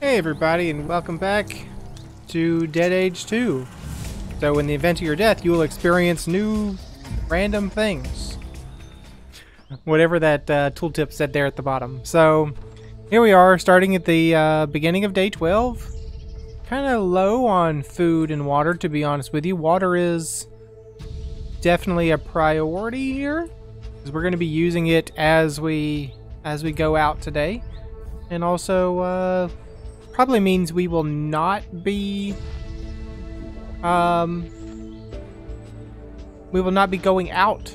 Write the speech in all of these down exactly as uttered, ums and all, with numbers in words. Hey everybody, and welcome back to Dead Age two. So in the event of your death, you will experience new random things. Whatever that uh, tooltip said there at the bottom. So here we are, starting at the uh, beginning of day twelve. Kind of low on food and water, to be honest with you. Water is definitely a priority here, because we're going to be using it as we, as we go out today. And also, uh... probably means we will not be um, we will not be going out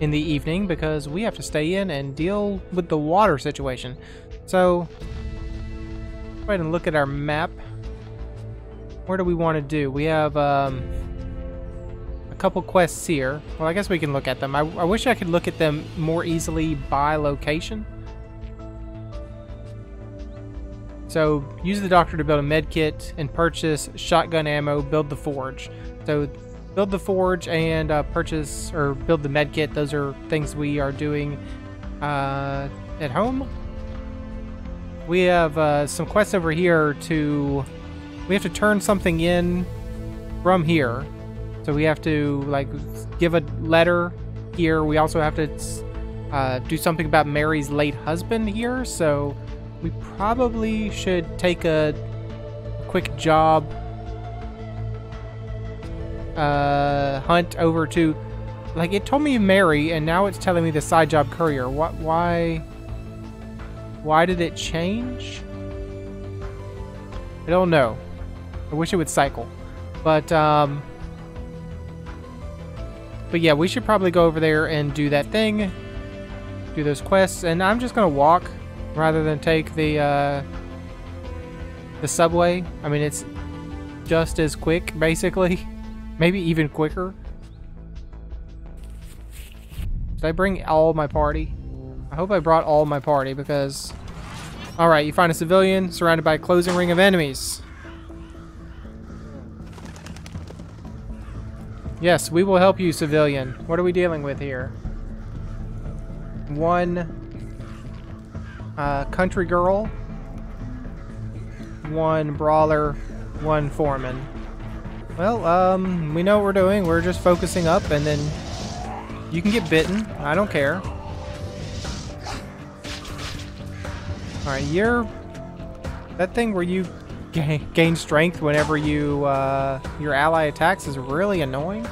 in the evening because we have to stay in and deal with the water situation. So go ahead and look at our map. Where do we want to do? We have um, a couple quests here. Well, I guess we can look at them. I, I wish I could look at them more easily by location. So, use the doctor to build a med kit and purchase shotgun ammo, build the forge. So, build the forge and uh, purchase or build the med kit. Those are things we are doing uh, at home. We have uh, some quests over here to... We have to turn something in from here. So, we have to like give a letter here. We also have to uh, do something about Mary's late husband here. So... we probably should take a quick job uh, hunt over to, like, it told me Mary, and now it's telling me the side job courier. What? Why? Why did it change? I don't know. I wish it would cycle, but um, but yeah, we should probably go over there and do that thing, do those quests, and I'm just gonna walk. Rather than take the uh, the subway. I mean, it's just as quick, basically. Maybe even quicker. Did I bring all my party? I hope I brought all my party, because... Alright, you find a civilian surrounded by a closing ring of enemies. Yes, we will help you, civilian. What are we dealing with here? One... Uh, country girl, one brawler, one foreman. Well, um, we know what we're doing. We're just focusing up, and then you can get bitten. I don't care. Alright, you're... That thing where you g gain strength whenever you, uh, your ally attacks is really annoying.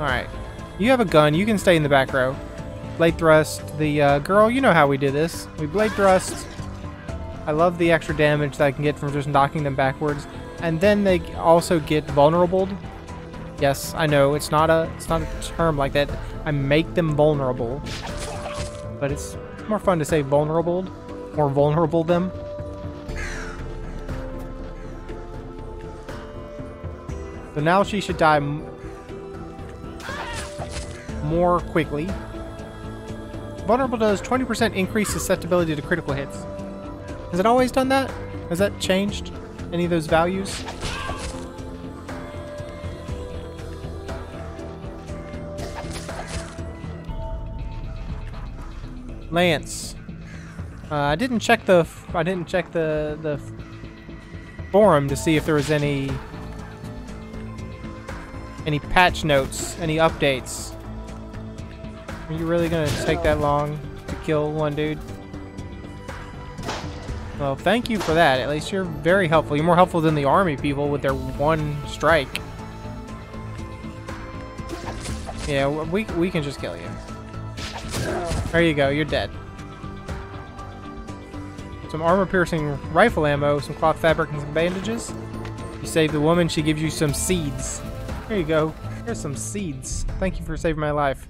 Alright. You have a gun. You can stay in the back row. Blade thrust the uh, girl. You know how we do this. We blade thrust. I love the extra damage that I can get from just knocking them backwards, and then they also get vulnerabled. Yes, I know it's not a it's not a term like that. I make them vulnerable, but it's more fun to say vulnerabled or vulnerable them. So now she should die m more quickly. Vulnerable does twenty percent increase susceptibility to critical hits. Has it always done that? Has that changed any of those values? Lance, uh, I didn't check the I didn't check the the forum to see if there was any any patch notes, any updates. Are you really gonna take that long to kill one dude? Well, thank you for that. At least you're very helpful. You're more helpful than the army people with their one strike. Yeah, we, we can just kill you. There you go. You're dead. Some armor-piercing rifle ammo, some cloth fabric, and some bandages. You save the woman, she gives you some seeds. There you go. Here's some seeds. Thank you for saving my life.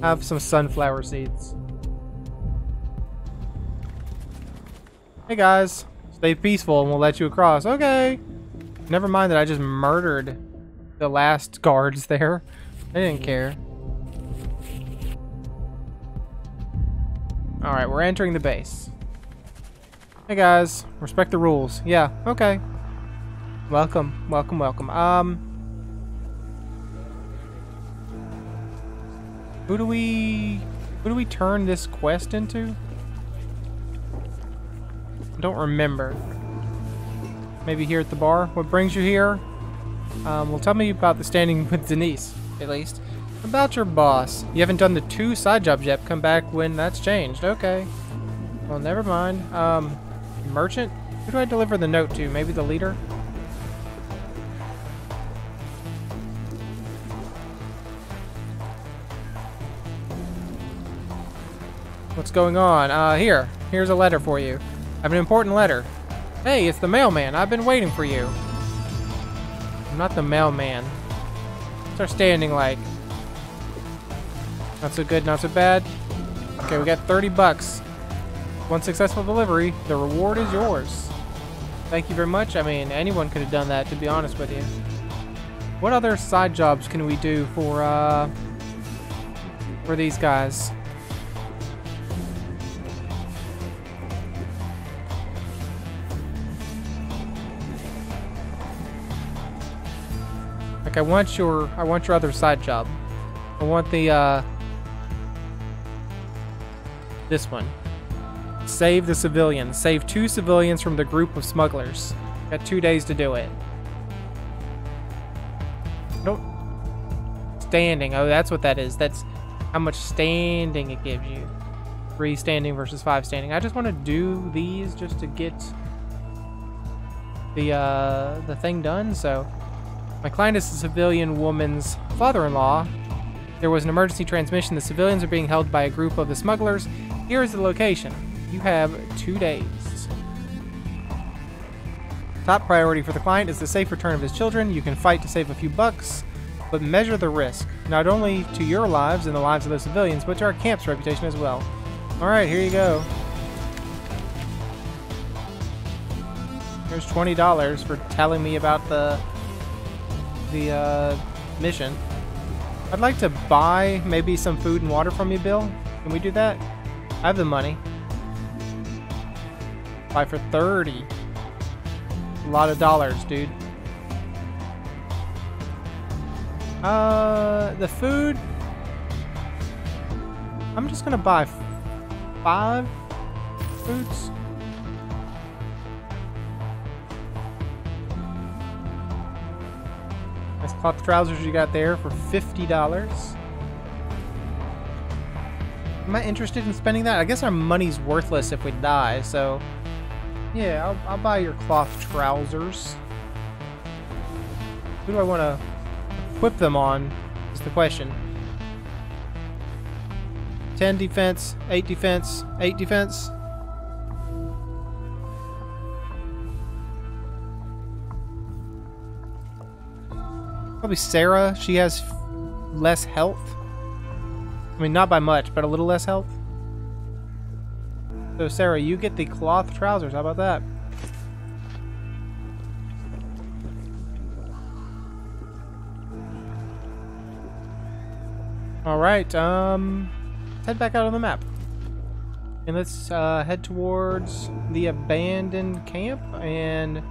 Have some sunflower seeds. Hey guys, stay peaceful and we'll let you across. Okay. Never mind that I just murdered the last guards there. I didn't care. Alright, we're entering the base. Hey guys, respect the rules. Yeah, okay. Welcome, welcome, welcome. Um... Who do we... Who do we turn this quest into? don't remember. Maybe here at the bar. What brings you here? Um, well, tell me about the standing with Denise, at least. About your boss. You haven't done the two side jobs yet. Come back when that's changed. Okay. Well, never mind. Um, merchant? Who do I deliver the note to? Maybe the leader? What's going on? Uh, here. Here's a letter for you. I have an important letter. Hey, it's the mailman. I've been waiting for you. I'm not the mailman. What's our standing like? Not so good, not so bad. Okay, we got thirty bucks. One successful delivery. The reward is yours. Thank you very much. I mean, anyone could have done that, to be honest with you. What other side jobs can we do for, uh, for these guys? I want your I want your other side job. I want the uh this one. Save the civilians. Save two civilians from the group of smugglers. Got two days to do it. Nope. Standing. Oh, that's what that is. That's how much standing it gives you. Three standing versus five standing. I just want to do these just to get the uh the thing done, so. My client is a civilian woman's father-in-law. There was an emergency transmission. The civilians are being held by a group of the smugglers. Here is the location. You have two days. Top priority for the client is the safe return of his children. You can fight to save a few bucks, but measure the risk, not only to your lives and the lives of the civilians, but to our camp's reputation as well. All right, here you go. Here's twenty dollars for telling me about the the uh, mission. I'd like to buy maybe some food and water from you, Bill. Can we do that? I have the money. Buy for thirty. A lot of dollars, dude. Uh, the food. I'm just gonna buy five foods. Cloth trousers you got there for fifty dollars. Am I interested in spending that? I guess our money's worthless if we die, so yeah, I'll, I'll buy your cloth trousers. Who do I want to equip them on is the question. ten defense, eight defense, eight defense. Probably Sarah. She has f less health. I mean, not by much, but a little less health. So Sarah, you get the cloth trousers. How about that? All right. Um, let's head back out on the map, and let's uh, head towards the abandoned camp. And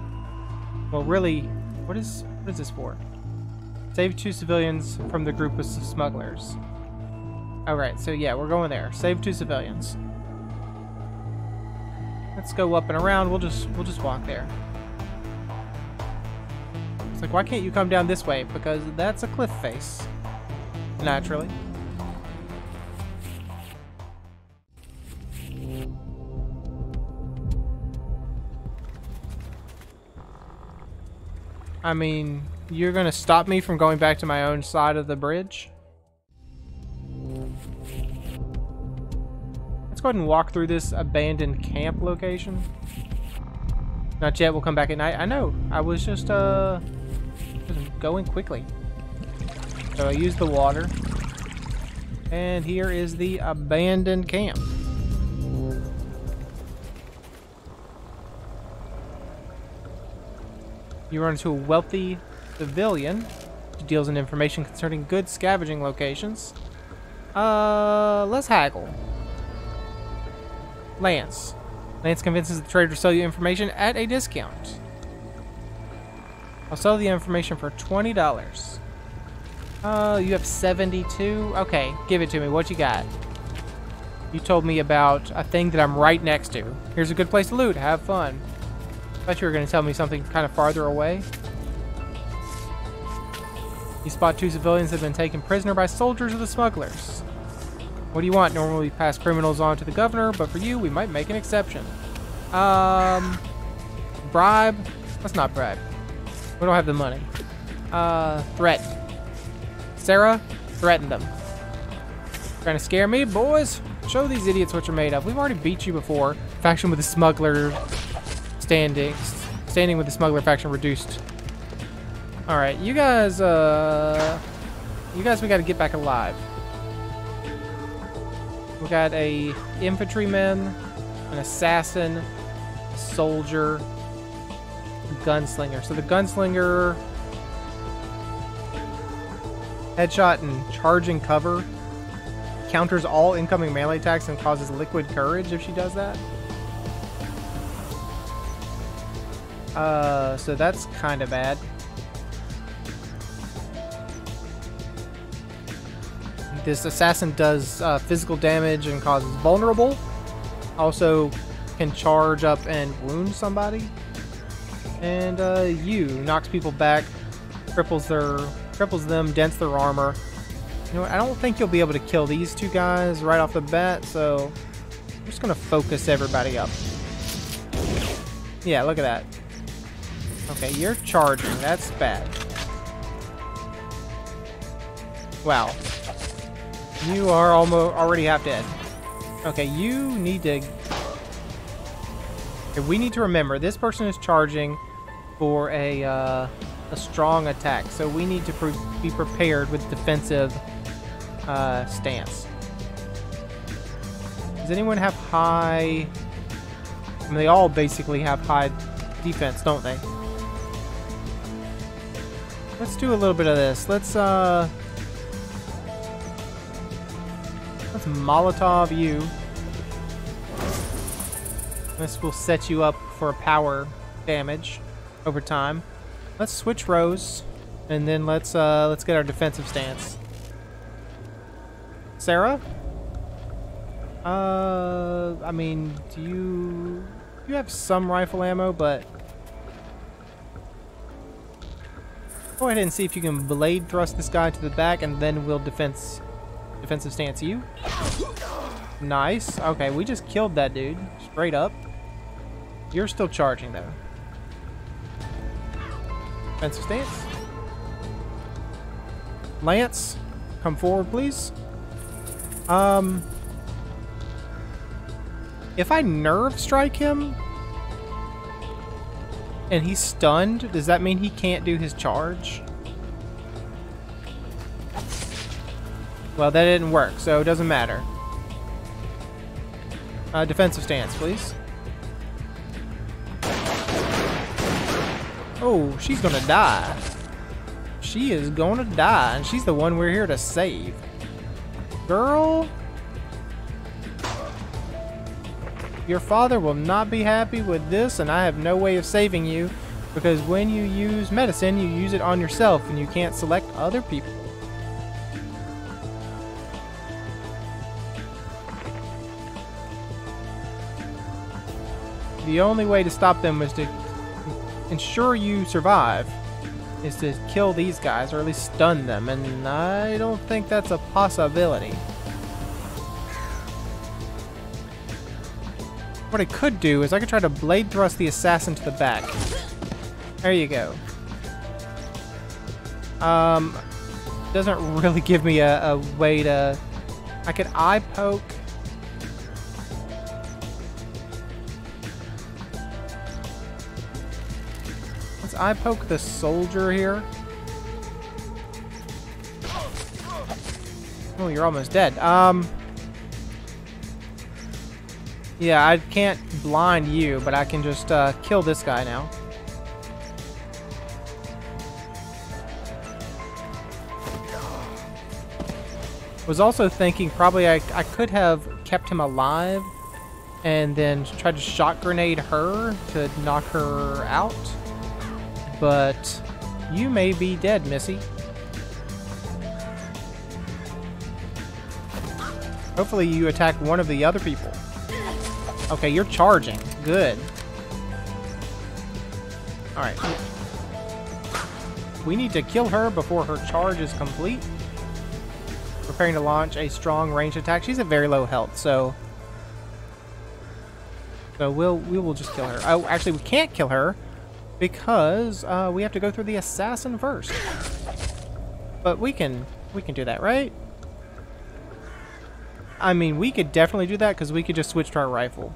well, really, what is what is this for? Save two civilians from the group of smugglers. Alright, so yeah, we're going there. Save two civilians. Let's go up and around. We'll just we'll just walk there. It's like, why can't you come down this way? Because that's a cliff face. Naturally. I mean, you're gonna stop me from going back to my own side of the bridge? Let's go ahead and walk through this abandoned camp location. Not yet, we'll come back at night. I know, I was just, uh, just going quickly. So I used the water. And here is the abandoned camp. You run into a wealthy civilian who deals in information concerning good scavenging locations. Uh, let's haggle. Lance. Lance convinces the trader to sell you information at a discount. I'll sell the information for twenty dollars. Uh, you have seventy-two? Okay, give it to me. What you got? You told me about a thing that I'm right next to. Here's a good place to loot. Have fun. I thought you were going to tell me something kind of farther away. You spot two civilians that have been taken prisoner by soldiers of the smugglers. What do you want? Normally we pass criminals on to the governor, but for you, we might make an exception. Um, bribe? Let's not bribe. We don't have the money. Uh, threat. Sarah, threaten them. Trying to scare me, boys? Show these idiots what you're made of. We've already beat you before. Faction with the smuggler standing. Standing with the smuggler faction reduced. Alright, you guys, uh... You guys, we gotta get back alive. We got a infantryman, an assassin, a soldier, a gunslinger. So the gunslinger... Headshot and charging cover. Counters all incoming melee attacks and causes liquid courage if she does that. Uh, so that's kind of bad. This assassin does uh, physical damage and causes vulnerable. Also can charge up and wound somebody. And uh, you knocks people back, cripples their, cripples them, dents their armor. You know what, I don't think you'll be able to kill these two guys right off the bat, so I'm just gonna focus everybody up. Yeah, look at that. Okay, you're charging. That's bad. Wow. You are almost already half dead. Okay, you need to... Okay, we need to remember this person is charging for a, uh, a strong attack, so we need to pre be prepared with defensive... Uh, stance. Does anyone have high... I mean, they all basically have high defense, don't they? Let's do a little bit of this. Let's, uh... Let's Molotov you. This will set you up for power damage over time. Let's switch rows, and then let's, uh, let's get our defensive stance. Sarah? Uh, I mean, do you... You have some rifle ammo, but... Go ahead and see if you can blade thrust this guy to the back, and then we'll defense... Defensive stance you. Nice. Okay, we just killed that dude. Straight up. You're still charging, though. Defensive stance. Lance, come forward, please. Um, if I nerve strike him and he's stunned, does that mean he can't do his charge? Well, that didn't work, so it doesn't matter. Uh, defensive stance, please. Oh, she's gonna die. She is gonna die, and she's the one we're here to save. Girl, your father will not be happy with this, and I have no way of saving you, because when you use medicine, you use it on yourself, and you can't select other people. The only way to stop them was to ensure you survive. Is to kill these guys, or at least stun them, and I don't think that's a possibility. What I could do is I could try to blade thrust the assassin to the back. There you go. Um, doesn't really give me a, a way to... I could eye poke. I poke the soldier here. Oh, you're almost dead. Um, yeah, I can't blind you, but I can just uh, kill this guy now. Was also thinking probably I, I could have kept him alive and then tried to shot grenade her to knock her out. But you may be dead, Missy. Hopefully you attack one of the other people. Okay, you're charging. Good. Alright. We need to kill her before her charge is complete. Preparing to launch a strong ranged attack. She's at very low health, so... So we'll, we will just kill her. Oh, actually, we can't kill her because uh, we have to go through the assassin first. But we can, we can do that, right? I mean, we could definitely do that because we could just switch to our rifle.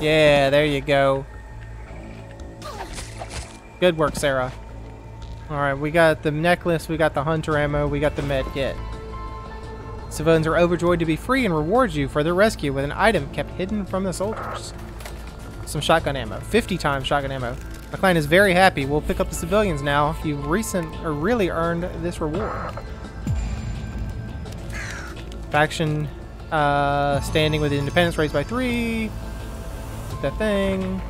Yeah, there you go. Good work, Sarah. Alright, we got the necklace, we got the hunter ammo, we got the med kit. Civilians are overjoyed to be free and rewards you for their rescue with an item kept hidden from the soldiers. Some shotgun ammo. fifty times shotgun ammo. My client is very happy. We'll pick up the civilians now. You've recent or really earned this reward. Faction uh, standing with independence raised by three. That thing.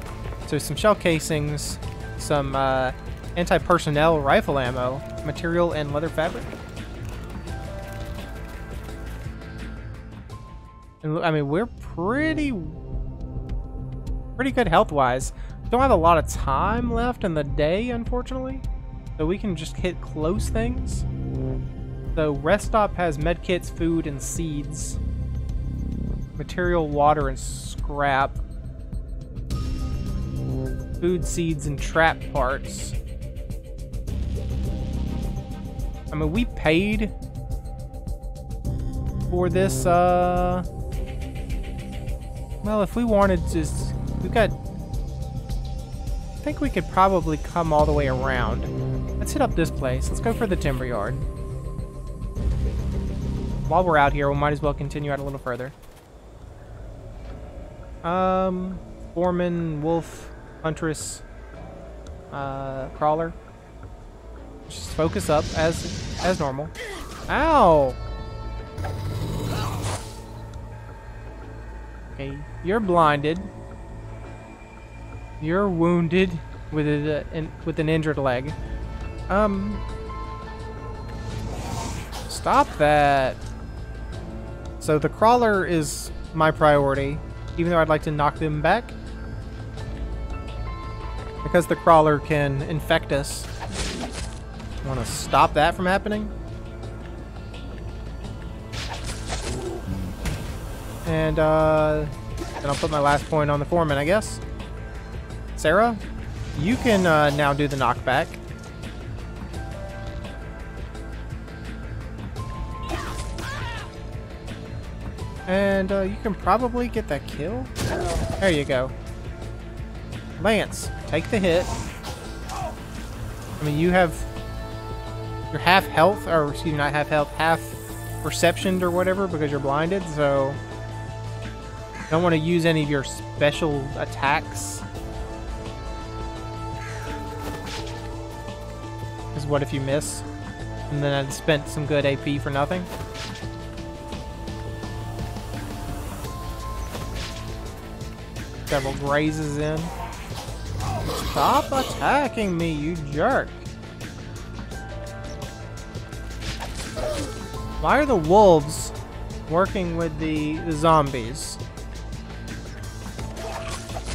So some shell casings, some uh, anti-personnel rifle ammo, material and leather fabric. And I mean, we're pretty, pretty good health-wise. Don't have a lot of time left in the day, unfortunately, so we can just hit close things. The rest stop has medkits, food, and seeds, material, water, and scrap. Food, seeds, and trap parts. I mean, we paid for this, uh... Well, if we wanted to... We've got... I think we could probably come all the way around. Let's hit up this place. Let's go for the timber yard. While we're out here, we might as well continue out a little further. Um... Foreman, Wolf... Huntress, uh, Crawler. Just focus up as as normal. Ow! Okay, you're blinded. You're wounded with a, an with an injured leg. Um, stop that. So the Crawler is my priority, even though I'd like to knock them back. Because the Crawler can infect us. Want to stop that from happening? And uh, then I'll put my last point on the Foreman, I guess. Sarah, you can uh, now do the knockback. And uh, you can probably get that kill. There you go. Lance, take the hit. I mean, you have your half health, or excuse me, not half health, half perceptioned or whatever because you're blinded, so don't want to use any of your special attacks. Because what if you miss? And then I'd spent some good A P for nothing. Several grazes in. Stop attacking me, you jerk! Why are the wolves working with the, the zombies?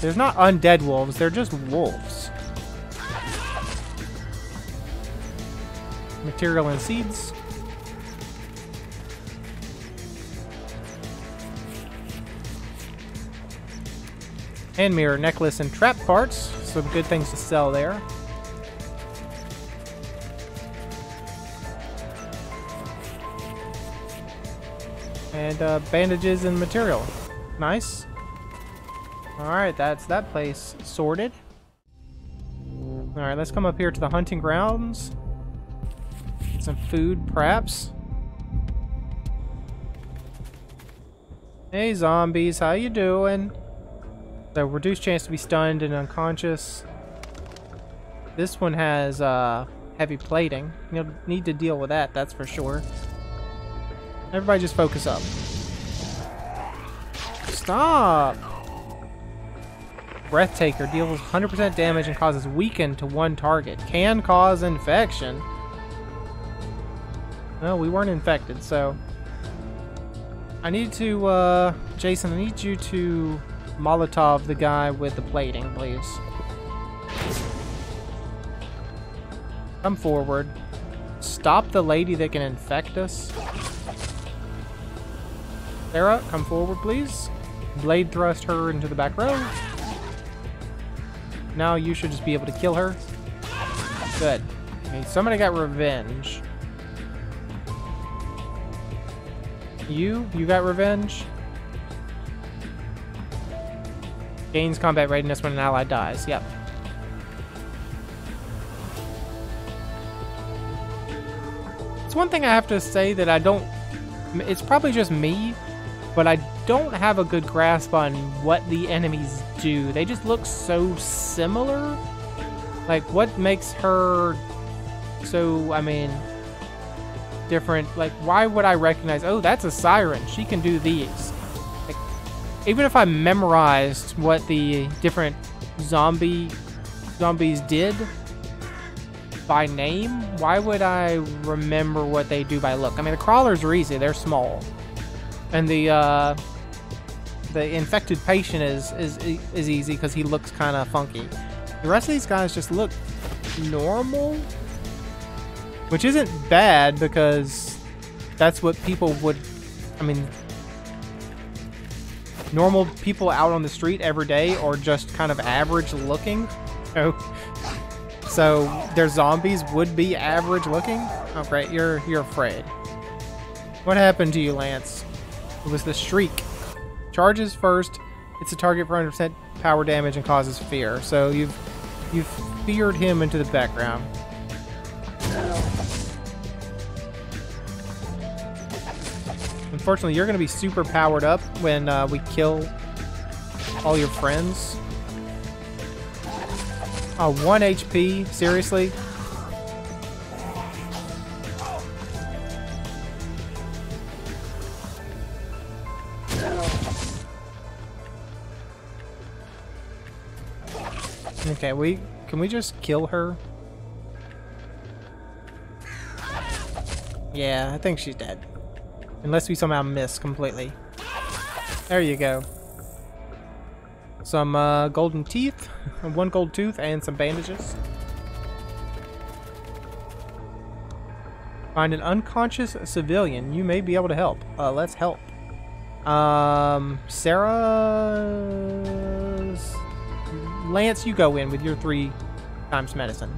There's not undead wolves, they're just wolves. Material and seeds. And mirror necklace and trap parts. Some good things to sell there. And uh, bandages and material. Nice. Alright, that's that place sorted. Alright, let's come up here to the hunting grounds. Some food, perhaps. Hey zombies, how you doing? The reduced chance to be stunned and unconscious. This one has uh, heavy plating. You'll need to deal with that, that's for sure. Everybody just focus up. Stop! Breathtaker deals one hundred percent damage and causes weaken to one target. Can cause infection. No, we weren't infected, so... I need to, uh... Jason, I need you to Molotov the guy with the plating, please. Come forward. Stop the lady that can infect us. Sarah, come forward, please. Blade thrust her into the back row. Now you should just be able to kill her. Good. I mean, somebody got revenge. You? You got revenge? Gains combat readiness when an ally dies. Yep. It's one thing I have to say that I don't... It's probably just me, but I don't have a good grasp on what the enemies do. They just look so similar. Like, what makes her so, I mean, different? Like, why would I recognize, oh, that's a siren. She can do these. Like, even if I memorized what the different zombie zombies did by name, why would I remember what they do by look? I mean, the crawlers are easy. They're small. And the uh, the infected patient is is is easy because he looks kind of funky. The rest of these guys just look normal, which isn't bad because that's what people would. I mean, normal people out on the street every day are just kind of average looking. So, so their zombies would be average looking. Oh great, you're you're afraid. What happened to you, Lance? It was the shriek. Charges first. It's a target for one hundred percent power damage and causes fear. So you've you've feared him into the background. Unfortunately, you're going to be super powered up when uh, we kill all your friends. Oh, one H P. Seriously? Okay, we can we just kill her? Yeah, I think she's dead. Unless we somehow miss completely. There you go. Some uh, golden teeth, one gold tooth, and some bandages. Find an unconscious civilian. You may be able to help. Uh, let's help. Um, Sarah's... Lance, you go in with your three times medicine.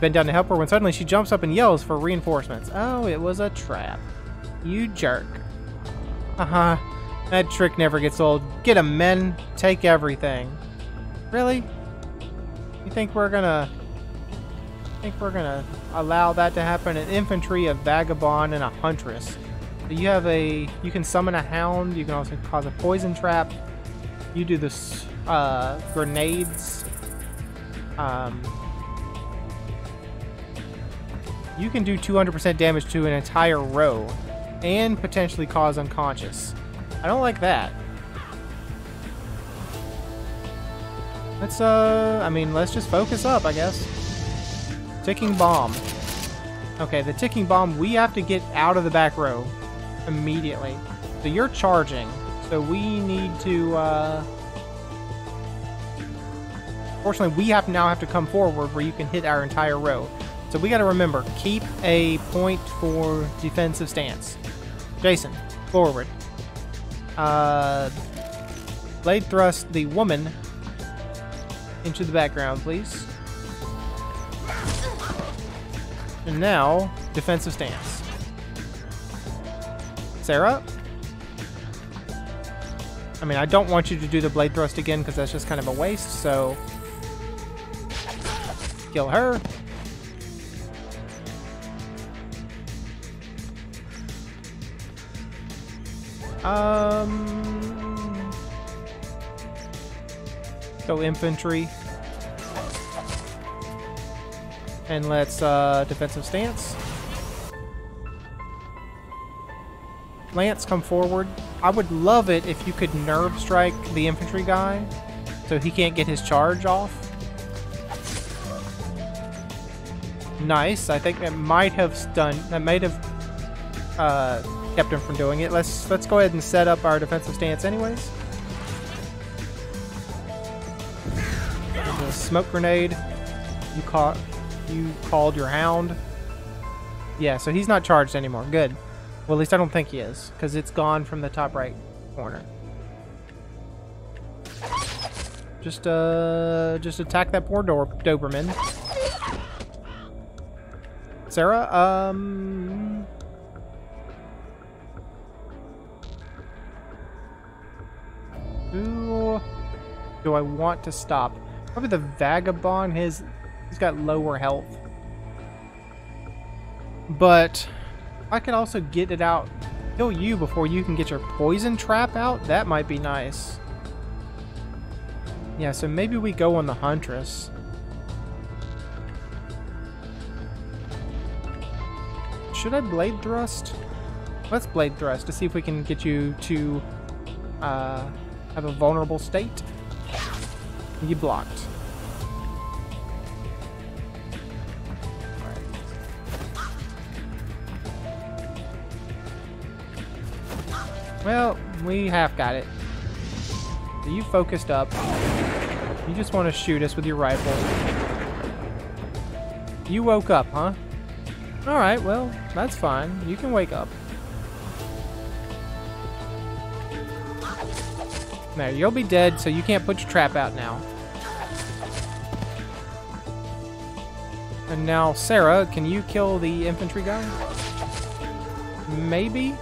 Bend down to help her when suddenly she jumps up and yells for reinforcements. Oh, it was a trap. You jerk. Uh-huh. That trick never gets old. Get 'em, men. Take everything. Really? You think we're gonna... think we're gonna allow that to happen? An infantry, a vagabond, and a huntress. You have a... You can summon a hound. You can also cause a poison trap. You do this... Uh, grenades. Um, you can do two hundred percent damage to an entire row and potentially cause unconscious. I don't like that. Let's, uh, I mean, let's just focus up, I guess. Ticking bomb. Okay, the ticking bomb, we have to get out of the back row immediately. So you're charging. So we need to, uh... Fortunately, we have now have to come forward where you can hit our entire row. So we got to remember, keep a point for defensive stance. Jason, forward. Uh, blade thrust the woman into the background, please. And now, defensive stance. Sarah? I mean, I don't want you to do the blade thrust again because that's just kind of a waste, so... Kill her. Um. Go infantry. And let's uh, defensive stance. Lance, come forward. I would love it if you could nerve strike the infantry guy So he can't get his charge off. Nice. I think that might have stunned. That might have uh, kept him from doing it. Let's let's go ahead and set up our defensive stance, anyways. There's a smoke grenade. You caught. You called your hound. Yeah. So he's not charged anymore. Good. Well, at least I don't think he is, because it's gone from the top right corner. Just uh, just attack that poor do Doberman. Sarah, um, who do I want to stop? Probably the vagabond. His he's got lower health, but I could also get it out, kill you before you can get your poison trap out. That might be nice. Yeah, so maybe we go on the huntress. Should I blade thrust? Let's blade thrust to see if we can get you to uh, have a vulnerable state. You blocked. Well, we half got it. So you focused up. You just want to shoot us with your rifle. You woke up, huh? All right, well, that's fine. You can wake up. Now, you'll be dead, so you can't put your trap out now. And now, Sarah, can you kill the infantry guy? Maybe?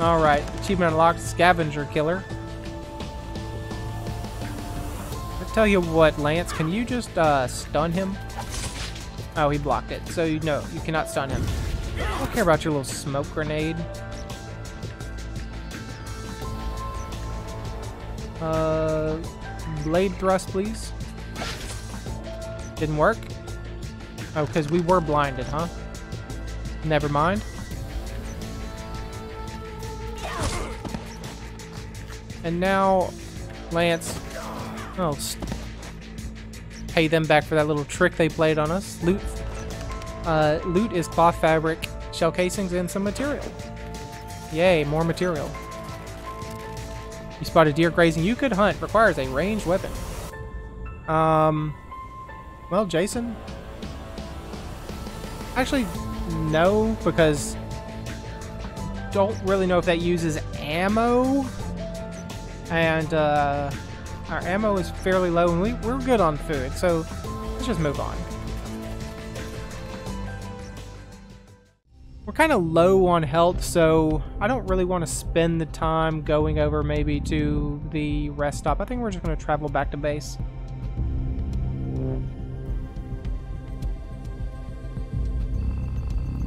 All right, achievement unlocked, scavenger killer. I'll tell you what, Lance, can you just uh, stun him? Oh, he blocked it. So, no, you cannot stun him. I don't care about your little smoke grenade. Uh, blade thrust, please. Didn't work. Oh, because we were blinded, huh? Never mind. And now, Lance... Oh, pay them back for that little trick they played on us. Loot, uh, loot is cloth fabric, shell casings, and some material. Yay, more material. You spot a deer grazing. You could hunt. Requires a ranged weapon. Um, well, Jason. Actually, no, because don't really know if that uses ammo, and uh. Our ammo is fairly low, and we, we're good on food, so let's just move on. We're kind of low on health, so I don't really want to spend the time going over maybe to the rest stop. I think we're just going to travel back to base.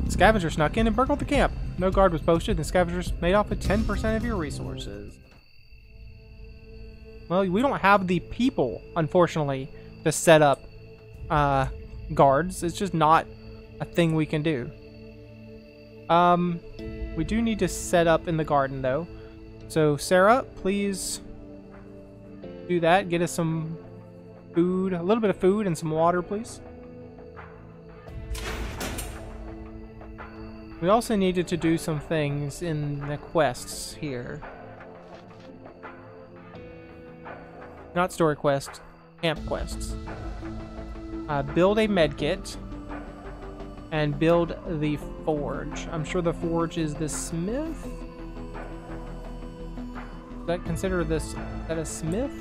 Scavenger snuck in and burgled the camp. No guard was posted, and scavengers made off with ten percent of your resources. Well, we don't have the people, unfortunately, to set up uh, guards. It's just not a thing we can do. Um, we do need to set up in the garden, though. So, Sarah, please do that. Get us some food, a little bit of food and some water, please. We also needed to do some things in the quests here. Not story quests, camp quests. Uh, build a med kit and build the forge. I'm sure the forge is the smith. Is that consider this is that a smith?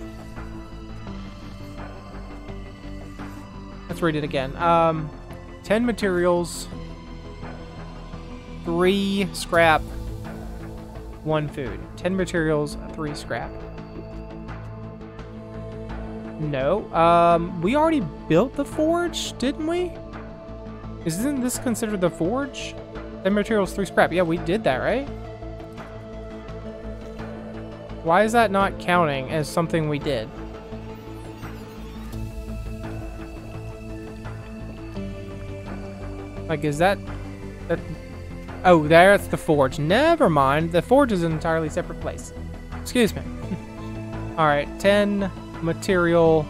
Let's read it again. Um, ten materials, three scrap, one food. Ten materials, three scrap. No, um, we already built the forge, didn't we? Isn't this considered the forge? The materials three scrap. Yeah, we did that, right? Why is that not counting as something we did? Like, is that... that oh, that's the forge. Never mind. The forge is an entirely separate place. Excuse me. Alright, ten material.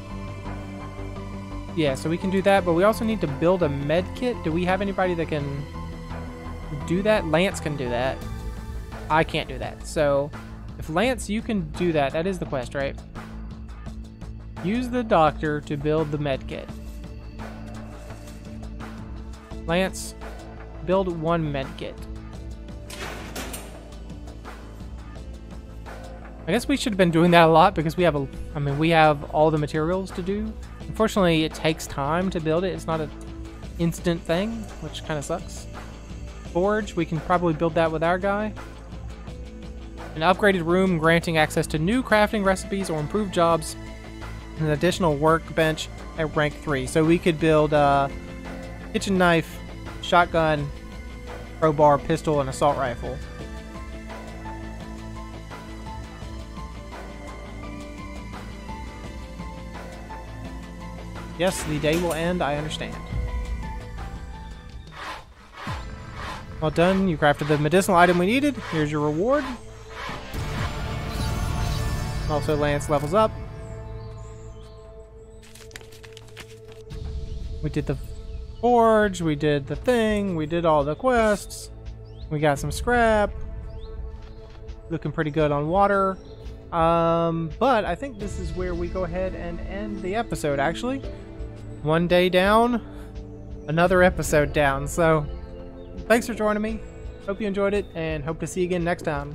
Yeah, so we can do that, but we also need to build a med kit. Do we have anybody that can do that? Lance can do that. I can't do that. So if Lance, you can do that. That is the quest, right? Use the doctor to build the med kit. Lance, build one med kit. I guess we should have been doing that a lot because we have a, I mean, we have all the materials to do. Unfortunately, it takes time to build it. It's not an instant thing, which kind of sucks. Forge, we can probably build that with our guy. An upgraded room granting access to new crafting recipes or improved jobs. An additional workbench at rank three. So we could build a kitchen knife, shotgun, crowbar, pistol, and assault rifle. Yes, the day will end, I understand. Well done, you crafted the medicinal item we needed. Here's your reward. Also, Lance levels up. We did the forge, we did the thing, we did all the quests. We got some scrap. Looking pretty good on water. Um, but I think this is where we go ahead and end the episode, actually. One day down, another episode down. So, thanks for joining me. Hope you enjoyed it, and hope to see you again next time.